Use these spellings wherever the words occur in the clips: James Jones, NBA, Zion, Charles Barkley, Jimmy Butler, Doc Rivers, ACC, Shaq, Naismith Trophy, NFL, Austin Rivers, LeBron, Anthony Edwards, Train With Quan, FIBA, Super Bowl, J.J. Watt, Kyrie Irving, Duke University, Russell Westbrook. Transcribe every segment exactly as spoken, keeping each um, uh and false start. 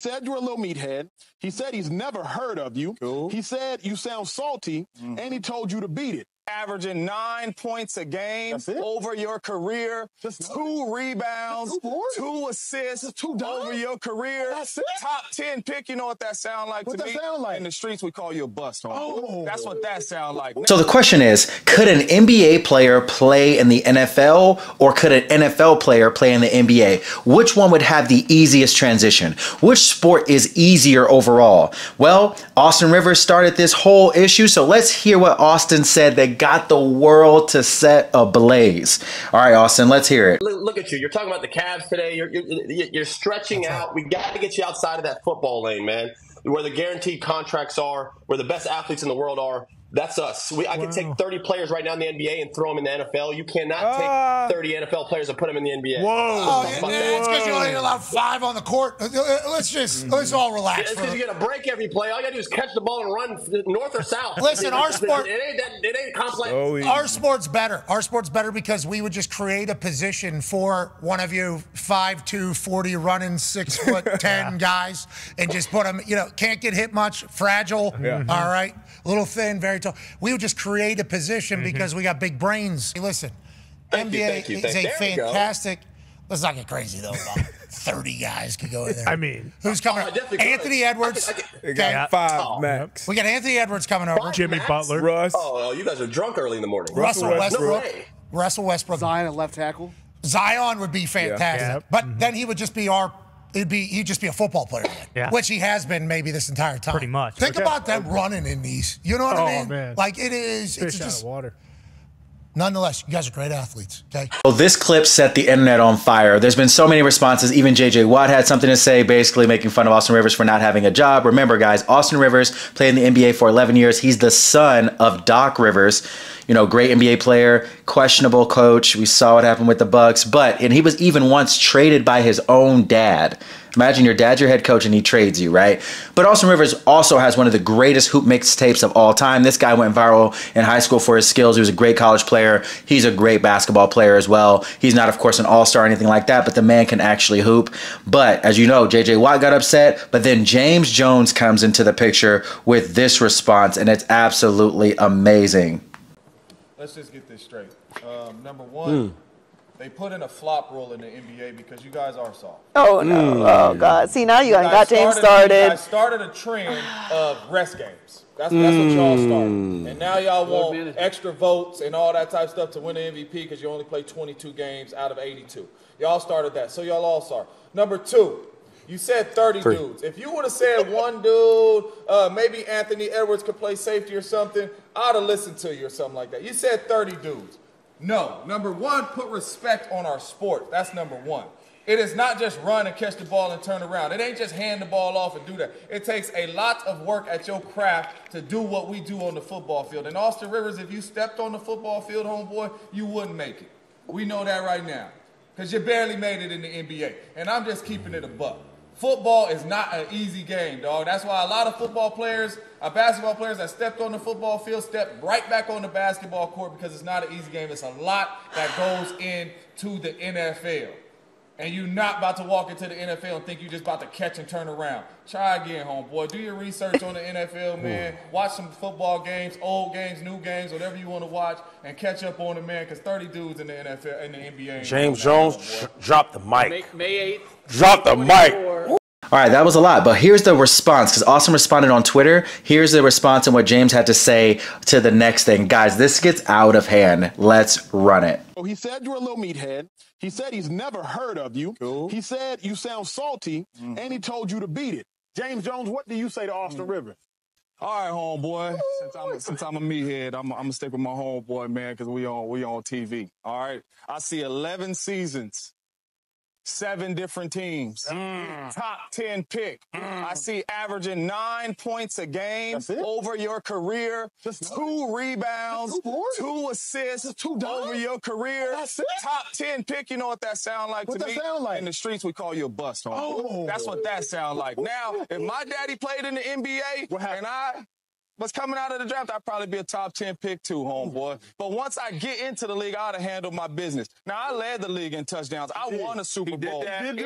said you're a little meathead. He said he's never heard of you. Cool. He said you sound salty, mm. and he told you to beat it. Averaging nine points a game over your career, Just two rebounds, two, two assists two over your career. That's it? Top ten pick. You know what that sound like what to that me? Sound like? In the streets, we call you a bust. Oh. That's what that sound like. So the question is, could an N B A player play in the N F L or could an N F L player play in the N B A? Which one would have the easiest transition? Which sport is easier overall? Well, Austin Rivers started this whole issue, so let's hear what Austin said that got the world to set ablaze. All right, Austin, let's hear it. Look, look at you. You're talking about the Cavs today. You're, you're, you're stretching out. We got to get you outside of that football lane, man, where the guaranteed contracts are, where the best athletes in the world are. That's us. We, I wow. could take thirty players right now in the N B A and throw them in the N F L. You cannot uh, take thirty N F L players and put them in the N B A. Whoa. Oh, oh, yeah, it's because you only allowed five on the court. Let's just, mm-hmm. let's all relax. Because yeah, you get a break every play. All you got to do is catch the ball and run north or south. Listen, our sport. It ain't, that, it ain't complex. So our sport's better. Our sport's better because we would just create a position for one of you five two, forty running, six foot ten yeah. guys and just put them, you know, can't get hit much, fragile. Yeah. Mm-hmm. All right. Little thin, very tall. We would just create a position mm-hmm. because we got big brains. Hey, listen, thank N B A you, thank you, thank is a fantastic. Let's not get crazy though. About thirty guys could go in there. I mean, who's coming? Oh, up? Anthony could. Edwards. I could, I could. We got yeah. five oh. max. We got Anthony Edwards coming over. Five Jimmy max? Butler. Russ. Oh, you guys are drunk early in the morning. Russell, Russell Westbrook. Westbrook. No Russell Westbrook. Zion at left tackle. Zion would be fantastic, yeah. Yeah. but mm-hmm. then he would just be our. It'd be he'd just be a football player, yeah. which he has been maybe this entire time. Pretty much. Think okay. about them running in these. You know what oh, I mean? Man. Like it is. Fish it's just out of water. Nonetheless, you guys are great athletes, okay? Well, this clip set the internet on fire. There's been so many responses. Even J J. Watt had something to say, basically making fun of Austin Rivers for not having a job. Remember, guys, Austin Rivers played in the N B A for eleven years. He's the son of Doc Rivers, you know, great N B A player, questionable coach. We saw what happened with the Bucks. But, and he was even once traded by his own dad. Imagine your dad's your head coach and he trades you, right? But Austin Rivers also has one of the greatest hoop mixtapes of all time. This guy went viral in high school for his skills. He was a great college player. He's a great basketball player as well. He's not, of course, an all-star or anything like that, but the man can actually hoop. But as you know, J J. Watt got upset, but then James Jones comes into the picture with this response, and it's absolutely amazing. Let's just get this straight. Um, number one... Mm. They put in a flop rule in the N B A because you guys are soft. Oh, no. Oh, God. See, now you, you got James started. I started a trend of rest games. That's, mm. that's what y'all started. And now y'all want extra votes and all that type of stuff to win the M V P because you only play twenty-two games out of eighty-two. Y'all started that. So y'all all started. Number two, you said thirty Three. dudes. If you would have said one dude, uh, maybe Anthony Edwards could play safety or something, I'd have listened to you or something like that. You said thirty dudes. No. Number one, put respect on our sport. That's number one. It is not just run and catch the ball and turn around. It ain't just hand the ball off and do that. It takes a lot of work at your craft to do what we do on the football field. And Austin Rivers, if you stepped on the football field, homeboy, you wouldn't make it. We know that right now because you barely made it in the N B A. And I'm just keeping it a buck. Football is not an easy game, dog. That's why a lot of football players, uh, basketball players that stepped on the football field stepped right back on the basketball court because it's not an easy game. It's a lot that goes into the N F L. And you're not about to walk into the N F L and think you're just about to catch and turn around. Try again, homeboy. Do your research on the N F L, man. Watch some football games, old games, new games, whatever you want to watch, and catch up on it, man, because thirty dudes in the N F L, in the N B A. James Jones dropped the mic. May eighth. Drop the mic. All right, that was a lot, but here's the response, because Austin responded on Twitter. Here's the response and what James had to say to the next thing. Guys, this gets out of hand. Let's run it. So he said you're a little meathead. He said he's never heard of you. Cool. He said you sound salty, mm. and he told you to beat it. James Jones, what do you say to Austin mm. Rivers? All right, homeboy, since I'm, since I'm a meathead, I'm, I'm going to stick with my homeboy, man, because we on, we on T V. All right, I see eleven seasons. Seven different teams, mm. top ten pick. Mm. I see averaging nine points a game over your career, Just two rebounds, two, two assists two over your career. That's it? Top ten pick. You know what that sound like what to that me? Sound like? In the streets, we call you a bust. Homie. Oh, that's what that sound like. Now, if my daddy played in the N B A and I was coming out of the draft, I'd probably be a top ten pick too, homeboy. But once I get into the league, I ought to handle my business. Now, I led the league in touchdowns. I won a Super Bowl in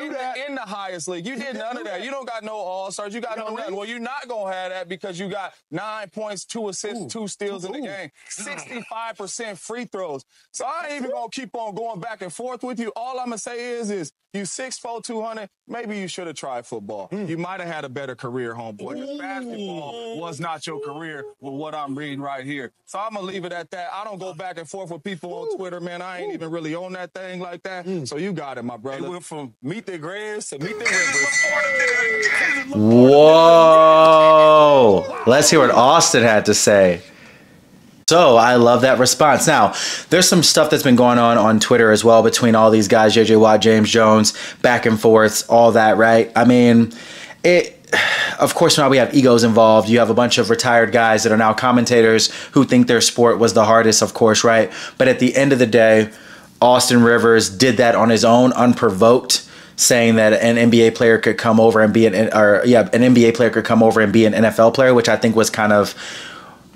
the highest league. You did none of that. You don't got no all-stars. You got no nothing. Well, you're not going to have that because you got nine points, two assists, two steals in the game, sixty-five percent free throws. So I ain't even going to keep on going back and forth with you. All I'm going to say is, is you six foot four, two hundred, maybe you should have tried football. You might have had a better career, homeboy. Basketball was not your career. With what I'm reading right here. So I'm going to leave it at that. I don't go back and forth with people on Twitter, man. I ain't even really on that thing like that. Mm. So you got it, my brother. It went from meet the Graves to meet the Rivers. Whoa. Let's hear what Austin had to say. So I love that response. Now, there's some stuff that's been going on on Twitter as well between all these guys, J J. Watt, James Jones, back and forths, all that, right? I mean, it... Of course, now we have egos involved. You have a bunch of retired guys that are now commentators who think their sport was the hardest, of course, right? But at the end of the day, Austin Rivers did that on his own, unprovoked, saying that an N B A player could come over and be an or yeah, an N B A player could come over and be an N F L player, which I think was kind of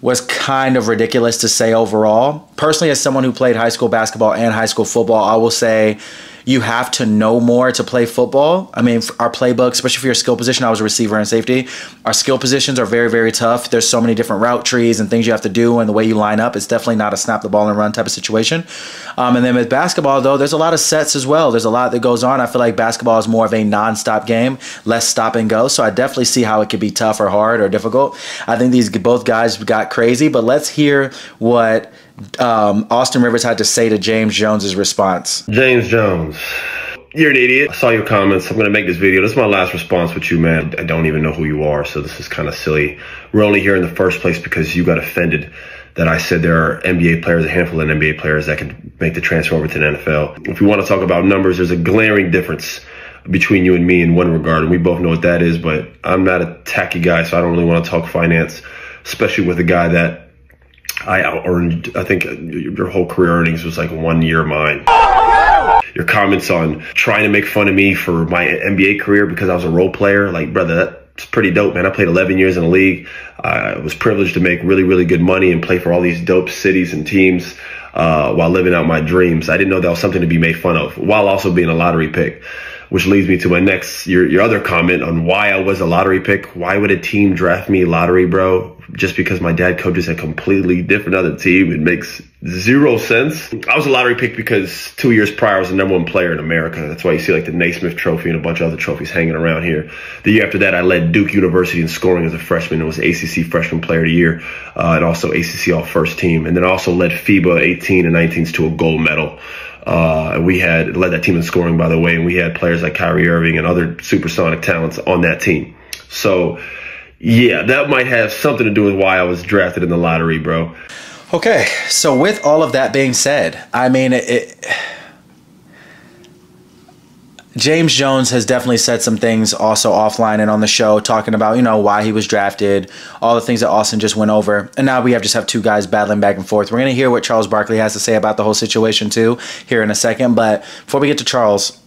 was kind of ridiculous to say overall. Personally, as someone who played high school basketball and high school football, I will say you have to know more to play football. I mean, our playbook, especially for your skill position, I was a receiver and safety. Our skill positions are very, very tough. There's so many different route trees and things you have to do and the way you line up. It's definitely not a snap the ball and run type of situation. Um, and then with basketball, though, there's a lot of sets as well. There's a lot that goes on. I feel like basketball is more of a nonstop game, less stop and go. So I definitely see how it could be tough or hard or difficult. I think these both guys got crazy, but let's hear what Um, Austin Rivers had to say to James Jones's response. James Jones, you're an idiot. I saw your comments. I'm going to make this video. This is my last response with you, man. I don't even know who you are, so this is kind of silly. We're only here in the first place because you got offended that I said there are N B A players, a handful of N B A players that can make the transfer over to the N F L. If you want to talk about numbers, there's a glaring difference between you and me in one regard, and we both know what that is, but I'm not a tacky guy, so I don't really want to talk finance, especially with a guy that I out-earned, I think your whole career earnings was like one year of mine. Your comments on trying to make fun of me for my N B A career because I was a role player, like, brother, that's pretty dope, man. I played eleven years in the league. I was privileged to make really, really good money and play for all these dope cities and teams uh, while living out my dreams. I didn't know that was something to be made fun of while also being a lottery pick, which leads me to my next, your, your other comment on why I was a lottery pick. Why would a team draft me lottery, bro? Just because my dad coaches a completely different other team, it makes zero sense. I was a lottery pick because two years prior, I was the number one player in America. That's why you see like the Naismith Trophy and a bunch of other trophies hanging around here. The year after that, I led Duke University in scoring as a freshman. It was A C C Freshman Player of the Year uh, and also A C C All-First Team. And then I also led FIBA eighteen and nineteens to a gold medal. Uh, we had led that team in scoring, by the way, and we had players like Kyrie Irving and other supersonic talents on that team. So, yeah, that might have something to do with why I was drafted in the lottery, bro. Okay, so with all of that being said, I mean, it, it, James Jones has definitely said some things also offline and on the show talking about, you know, why he was drafted, all the things that Austin just went over. And now we have just have two guys battling back and forth. We're going to hear what Charles Barkley has to say about the whole situation too here in a second. But before we get to Charles,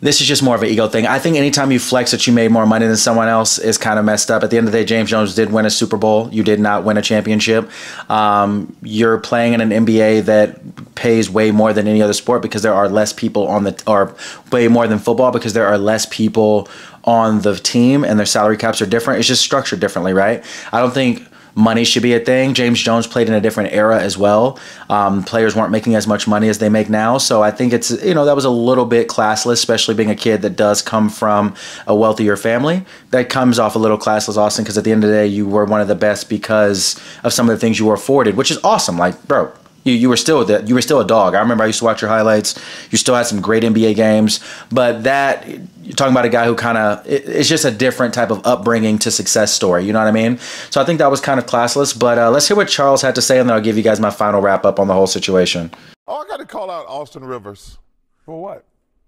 this is just more of an ego thing. I think anytime you flex that you made more money than someone else is kind of messed up. At the end of the day, James Jones did win a Super Bowl. You did not win a championship. Um, you're playing in an N B A that pays way more than any other sport because there are less people on the, or way more than football because there are less people on the team and their salary caps are different. It's just structured differently, right? I don't think money should be a thing. James Jones played in a different era as well. Um, players weren't making as much money as they make now. So I think it's, you know, that was a little bit classless, especially being a kid that does come from a wealthier family. That comes off a little classless, Austin, because at the end of the day, you were one of the best because of some of the things you were afforded, which is awesome. Like, bro, you, you were still the, you were still a dog. I remember I used to watch your highlights. You still had some great N B A games, but that... You're talking about a guy who kind of, it, it's just a different type of upbringing to success story. You know what I mean? So I think that was kind of classless, but uh, let's hear what Charles had to say, and then I'll give you guys my final wrap up on the whole situation. Oh, I got to call out Austin Rivers. For what?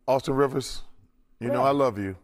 Austin Rivers, you yeah. know I love you.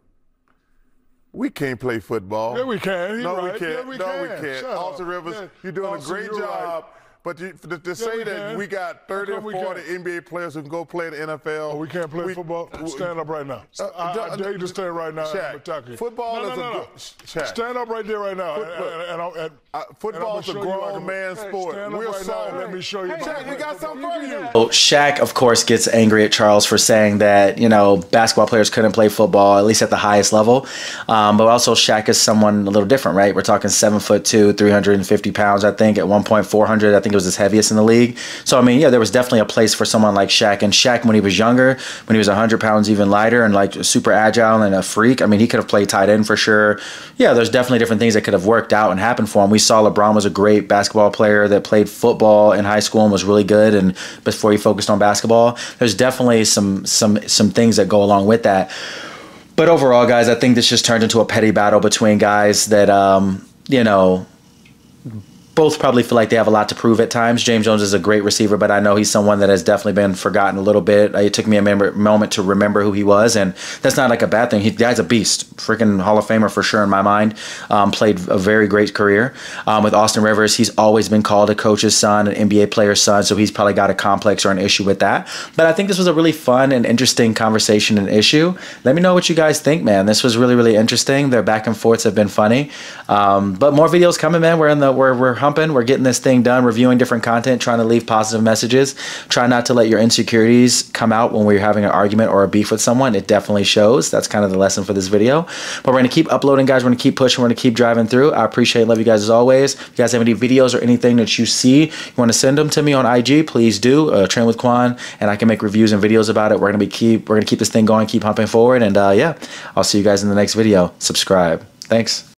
We can't play football. Yeah, we can. He no, right. we can't. Yeah, we no, can. we can't. Shut Austin up. Rivers, yeah. you're doing Austin, a great job. Right. But you, to, to say yeah, that we got thirty or forty N B A players who can go play in the N F L. Oh, we can't play we, football? We, stand up right now. Uh, I, I uh, dare you to stand right now. Shaq, football no, no, is no, a no. good... Shaq. Stand up right there right now. Football, and, and, and, uh, football is a grown man's hey, sport. We're right sorry. Let me show you. Hey, Shaq, we got something for you. Oh, Shaq, of course, gets angry at Charles for saying that, you know, basketball players couldn't play football, at least at the highest level. Um, but also, Shaq is someone a little different, right? We're talking seven foot two, three hundred fifty pounds, I think. At one point, four hundred, I think. It was his heaviest in the league. So, I mean, yeah, there was definitely a place for someone like Shaq. And Shaq, when he was younger, when he was one hundred pounds even lighter and, like, super agile and a freak, I mean, he could have played tight end for sure. Yeah, there's definitely different things that could have worked out and happened for him. We saw LeBron was a great basketball player that played football in high school and was really good and before he focused on basketball. There's definitely some some some things that go along with that. But overall, guys, I think this just turned into a petty battle between guys that, um, you know, both probably feel like they have a lot to prove at times. James Jones is a great receiver, but I know he's someone that has definitely been forgotten a little bit. It took me a moment to remember who he was, and that's not like a bad thing. He, guy's a beast, freaking Hall of Famer for sure in my mind. Um, played a very great career. Um, with Austin Rivers, he's always been called a coach's son, an N B A player's son, so he's probably got a complex or an issue with that. But I think this was a really fun and interesting conversation and issue. Let me know what you guys think, man. This was really, really interesting. Their back and forths have been funny. Um, but more videos coming, man. We're in the we're we're We're getting this thing done, reviewing different content, trying to leave positive messages. Try not to let your insecurities come out when we're having an argument or a beef with someone. It definitely shows. That's kind of the lesson for this video. But we're going to keep uploading, guys. We're going to keep pushing. We're going to keep driving through. I appreciate and love you guys as always. If you guys have any videos or anything that you see, you want to send them to me on I G, please do. Uh, Train with Quan, and I can make reviews and videos about it. We're going to be keep, we're going to keep this thing going, keep humping forward. And uh, yeah, I'll see you guys in the next video. Subscribe. Thanks.